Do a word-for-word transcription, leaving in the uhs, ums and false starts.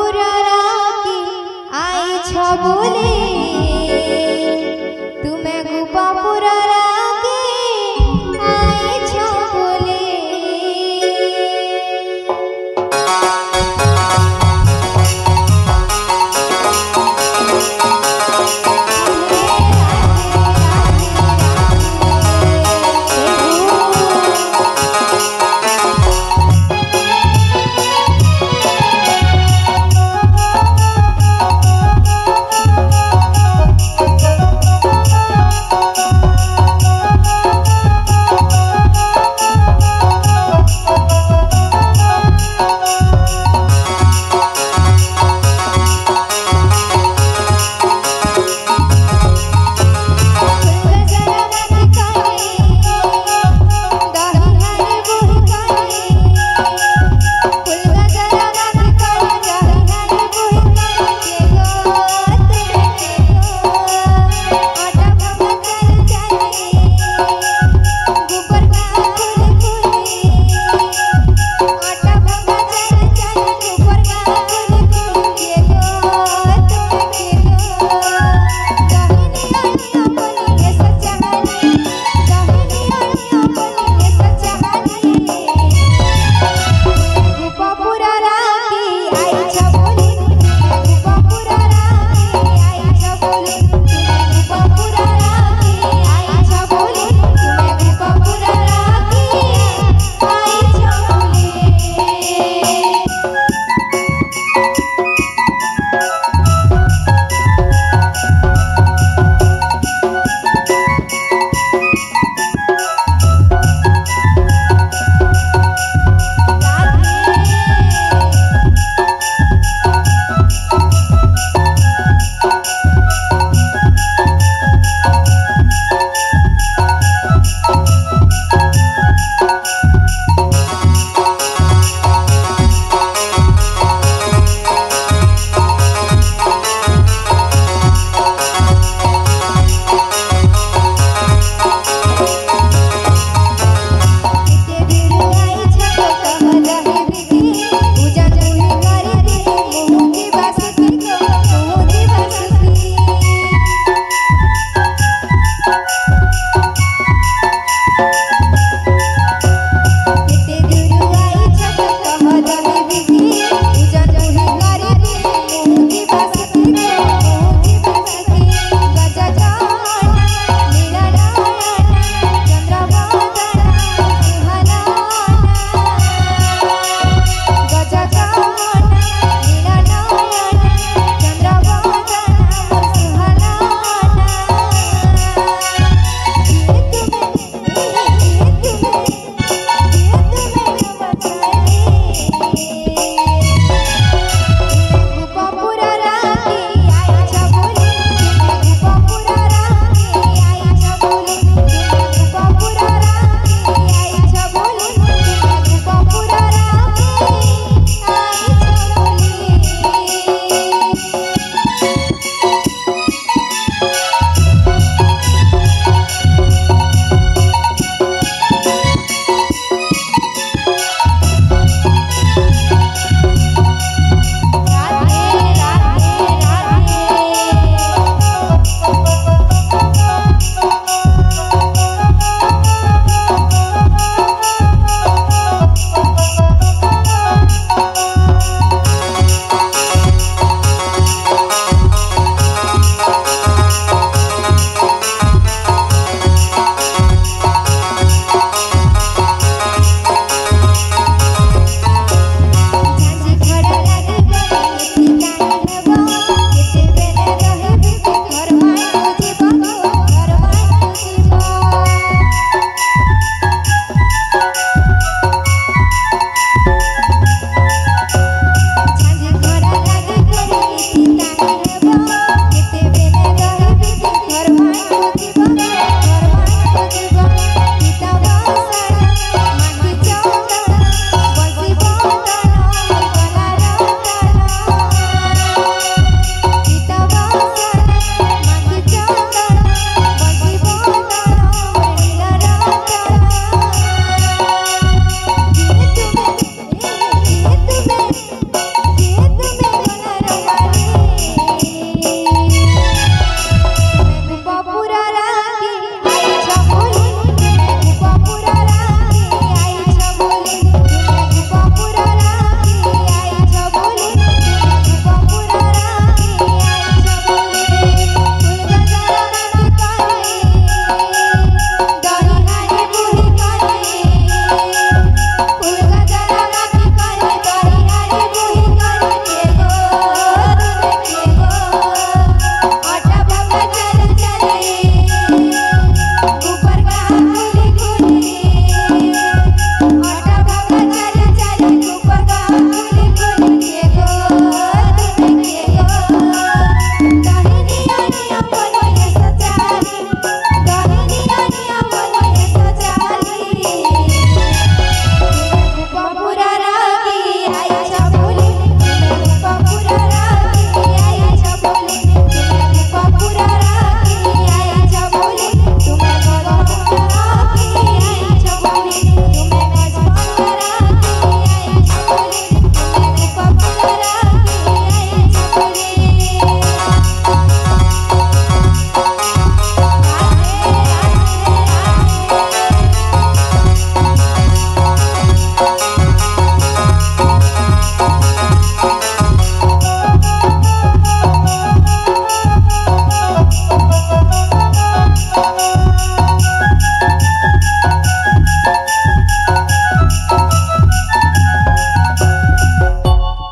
मोरा राखी आई छो बोले।